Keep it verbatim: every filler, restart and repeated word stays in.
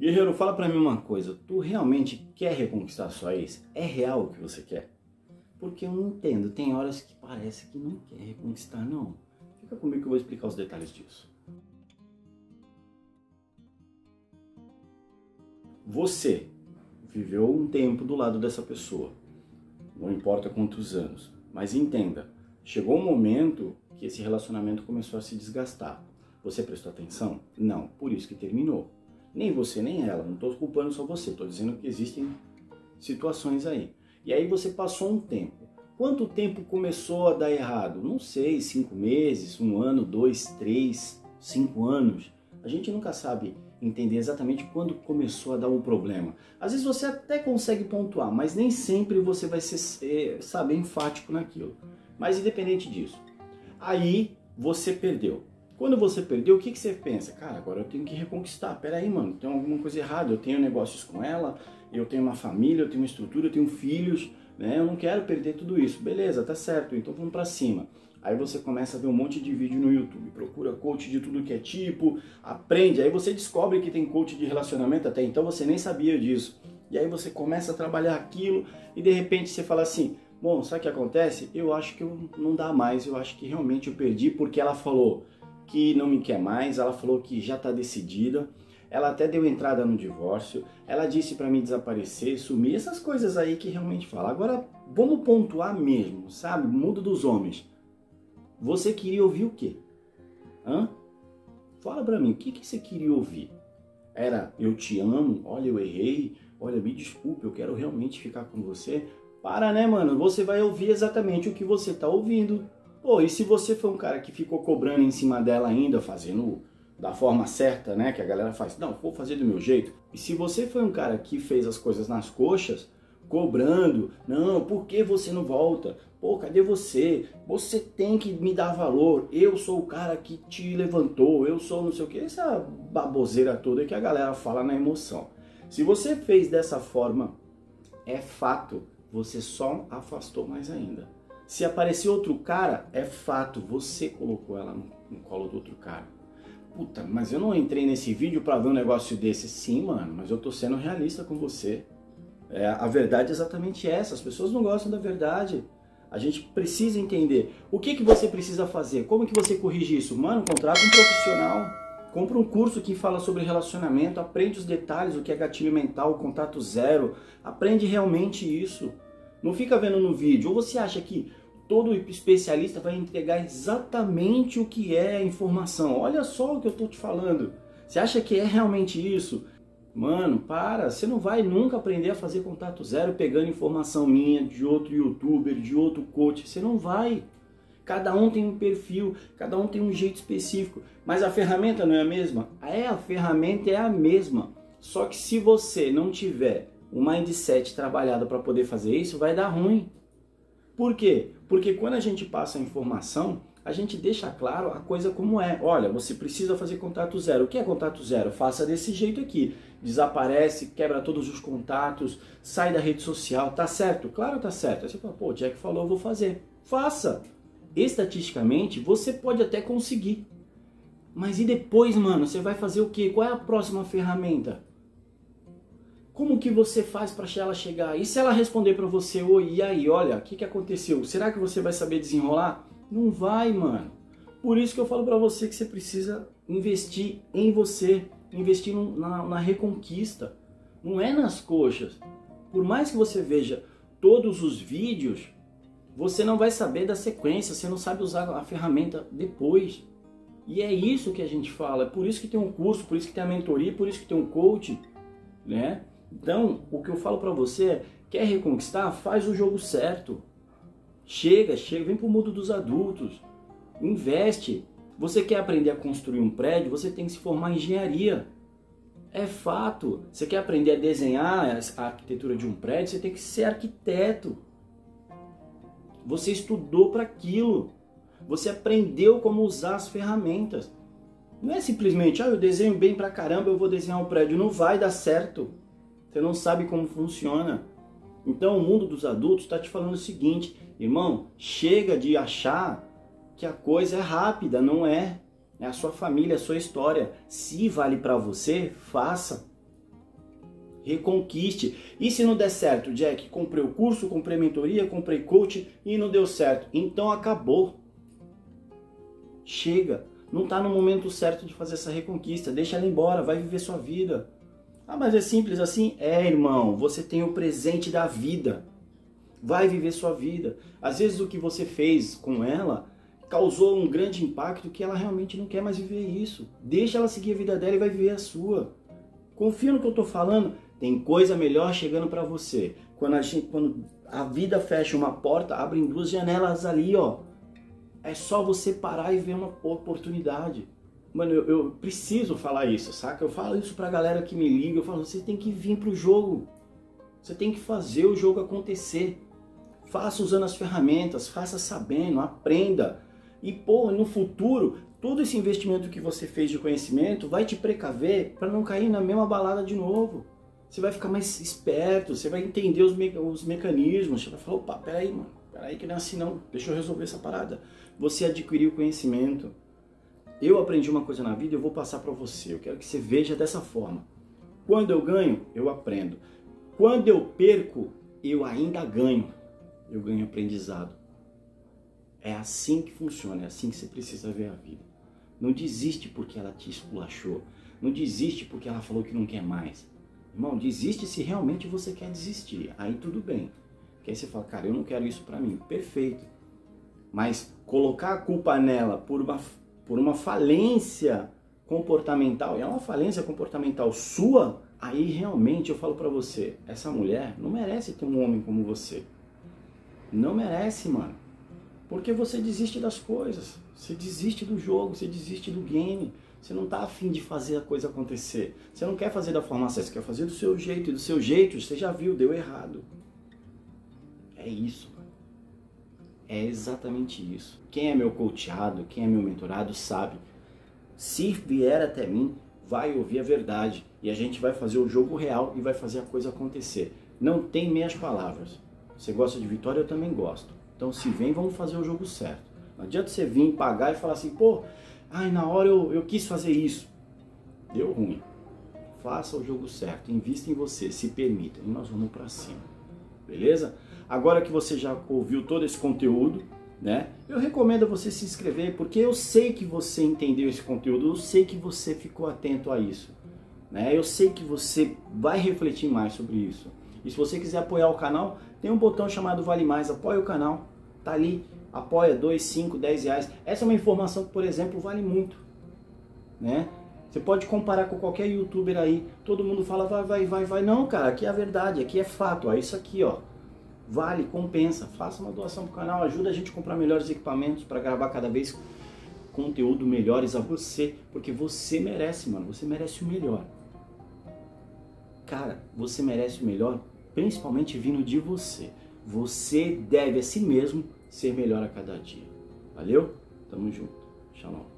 Guerreiro, fala pra mim uma coisa, tu realmente quer reconquistar sua ex? É real o que você quer? Porque eu não entendo, tem horas que parece que não quer reconquistar, não. Fica comigo que eu vou explicar os detalhes disso. Você viveu um tempo do lado dessa pessoa, não importa quantos anos, mas entenda, chegou um momento que esse relacionamento começou a se desgastar. Você prestou atenção? Não, por isso que terminou. Nem você, nem ela, não estou culpando só você, estou dizendo que existem situações aí. E aí você passou um tempo. Quanto tempo começou a dar errado? Não sei, cinco meses, um ano, dois, três, cinco anos. A gente nunca sabe entender exatamente quando começou a dar um problema. Às vezes você até consegue pontuar, mas nem sempre você vai ser, sabe, enfático naquilo. Mas independente disso, aí você perdeu. Quando você perdeu, o que, que você pensa? Cara, agora eu tenho que reconquistar. Peraí, mano, tem alguma coisa errada. Eu tenho negócios com ela, eu tenho uma família, eu tenho uma estrutura, eu tenho filhos, né? Eu não quero perder tudo isso. Beleza, tá certo, então vamos pra cima. Aí você começa a ver um monte de vídeo no YouTube. Procura coach de tudo que é tipo, aprende. Aí você descobre que tem coach de relacionamento, até então você nem sabia disso. E aí você começa a trabalhar aquilo e de repente você fala assim, bom, sabe o que acontece? Eu acho que eu não dá mais, eu acho que realmente eu perdi porque ela falou que não me quer mais, ela falou que já está decidida, ela até deu entrada no divórcio, ela disse para mim desaparecer, sumir, essas coisas aí que realmente fala. Agora, vamos pontuar mesmo, sabe? Mundo dos homens. Você queria ouvir o quê? Hã? Fala para mim, o que, que você queria ouvir? Era, eu te amo, olha, eu errei, olha, me desculpe, eu quero realmente ficar com você. Para, né, mano? Você vai ouvir exatamente o que você tá ouvindo. Pô, e se você foi um cara que ficou cobrando em cima dela ainda, fazendo da forma certa, né, que a galera faz, não, vou fazer do meu jeito. E se você foi um cara que fez as coisas nas coxas, cobrando, não, por que você não volta? Pô, cadê você? Você tem que me dar valor, eu sou o cara que te levantou, eu sou não sei o que, essa baboseira toda que a galera fala na emoção. Se você fez dessa forma, é fato, você só afastou mais ainda. Se aparecer outro cara, é fato, você colocou ela no colo do outro cara. Puta, mas eu não entrei nesse vídeo pra ver um negócio desse. Sim, mano, mas eu tô sendo realista com você. É, a verdade é exatamente essa, as pessoas não gostam da verdade. A gente precisa entender. O que, que você precisa fazer? Como que você corrige isso? Mano, contrata um profissional, compra um curso que fala sobre relacionamento, aprende os detalhes, o que é gatilho mental, contato zero, aprende realmente isso. Não fica vendo no vídeo, ou você acha que todo especialista vai entregar exatamente o que é a informação. Olha só o que eu tô te falando. Você acha que é realmente isso? Mano, para, você não vai nunca aprender a fazer contato zero pegando informação minha, de outro youtuber, de outro coach. Você não vai. Cada um tem um perfil, cada um tem um jeito específico. Mas a ferramenta não é a mesma? É, a ferramenta é a mesma. Só que se você não tiver o mindset trabalhado para poder fazer isso, vai dar ruim. Por quê? Porque quando a gente passa a informação, a gente deixa claro a coisa como é. Olha, você precisa fazer contato zero. O que é contato zero? Faça desse jeito aqui. Desaparece, quebra todos os contatos, sai da rede social. Tá certo? Claro, tá certo. Aí você fala, pô, o Jack falou, eu vou fazer. Faça. Estatisticamente, você pode até conseguir. Mas e depois, mano? Você vai fazer o quê? Qual é a próxima ferramenta? Como que você faz para ela chegar? E se ela responder para você, oi, e aí, olha, o que, que aconteceu? Será que você vai saber desenrolar? Não vai, mano. Por isso que eu falo para você que você precisa investir em você, investir na, na reconquista. Não é nas coxas. Por mais que você veja todos os vídeos, você não vai saber da sequência, você não sabe usar a ferramenta depois. E é isso que a gente fala, é por isso que tem um curso, por isso que tem a mentoria, por isso que tem um coach, né? Então, o que eu falo pra você é, quer reconquistar? Faz o jogo certo. Chega, chega, vem pro mundo dos adultos. Investe. Você quer aprender a construir um prédio? Você tem que se formar em engenharia. É fato. Você quer aprender a desenhar a arquitetura de um prédio? Você tem que ser arquiteto. Você estudou para aquilo. Você aprendeu como usar as ferramentas. Não é simplesmente, ah, eu desenho bem pra caramba, eu vou desenhar um prédio. Não vai dar certo. Você não sabe como funciona. Então o mundo dos adultos está te falando o seguinte, irmão, chega de achar que a coisa é rápida, não é. É a sua família, a sua história. Se vale para você, faça. reconquiste. E se não der certo, Jack, comprei o curso, comprei a mentoria, comprei coach e não deu certo. Então acabou. Chega. Não está no momento certo de fazer essa reconquista. Deixa ela embora, vai viver sua vida. Ah, mas é simples assim? É, irmão, você tem o presente da vida. Vai viver sua vida. Às vezes o que você fez com ela causou um grande impacto que ela realmente não quer mais viver isso. Deixa ela seguir a vida dela e vai viver a sua. Confia no que eu estou falando. Tem coisa melhor chegando para você. Quando a gente, quando a vida fecha uma porta, abrem duas janelas ali, ó. É só você parar e ver uma oportunidade. Mano, eu, eu preciso falar isso, saca? Eu falo isso pra galera que me liga, eu falo, você tem que vir pro jogo. Você tem que fazer o jogo acontecer. Faça usando as ferramentas, faça sabendo, aprenda. E, pô, no futuro, todo esse investimento que você fez de conhecimento vai te precaver pra não cair na mesma balada de novo. Você vai ficar mais esperto, você vai entender os, meca os mecanismos, você vai falar, opa, peraí, mano, peraí que não é assim não, deixa eu resolver essa parada. Você adquiriu conhecimento. Eu aprendi uma coisa na vida e eu vou passar para você. Eu quero que você veja dessa forma. Quando eu ganho, eu aprendo. Quando eu perco, eu ainda ganho. Eu ganho aprendizado. É assim que funciona, é assim que você precisa ver a vida. Não desiste porque ela te esculachou. Não desiste porque ela falou que não quer mais. Irmão, desiste se realmente você quer desistir. Aí tudo bem. Porque aí você fala, cara, eu não quero isso para mim. Perfeito. Mas colocar a culpa nela por uma... por uma falência comportamental, e é uma falência comportamental sua, aí realmente eu falo pra você, essa mulher não merece ter um homem como você. Não merece, mano. Porque você desiste das coisas, você desiste do jogo, você desiste do game, você não tá afim de fazer a coisa acontecer. Você não quer fazer da forma certa, você quer fazer do seu jeito, e do seu jeito você já viu, deu errado. É isso, mano. É exatamente isso. Quem é meu coachado, quem é meu mentorado sabe. Se vier até mim, vai ouvir a verdade. E a gente vai fazer o jogo real e vai fazer a coisa acontecer. Não tem meias palavras. Você gosta de vitória, eu também gosto. Então se vem, vamos fazer o jogo certo. Não adianta você vir, pagar e falar assim, pô, ai, na hora eu, eu quis fazer isso. Deu ruim. Faça o jogo certo, invista em você, se permita. E nós vamos pra cima. Beleza? Agora que você já ouviu todo esse conteúdo, né? Eu recomendo você se inscrever, porque eu sei que você entendeu esse conteúdo, eu sei que você ficou atento a isso, né? Eu sei que você vai refletir mais sobre isso. E se você quiser apoiar o canal, tem um botão chamado Vale Mais, apoia o canal, tá ali, apoia dois, cinco, dez reais. Essa é uma informação que, por exemplo, vale muito, né? Você pode comparar com qualquer youtuber aí, todo mundo fala vai, vai, vai, vai. Não, cara, aqui é a verdade, aqui é fato, ó, isso aqui, ó. Vale, compensa, faça uma doação pro canal, ajuda a gente a comprar melhores equipamentos para gravar cada vez conteúdo melhores a você, porque você merece, mano, você merece o melhor. Cara, você merece o melhor, principalmente vindo de você. Você deve a si mesmo ser melhor a cada dia. Valeu? Tamo junto. Shalom.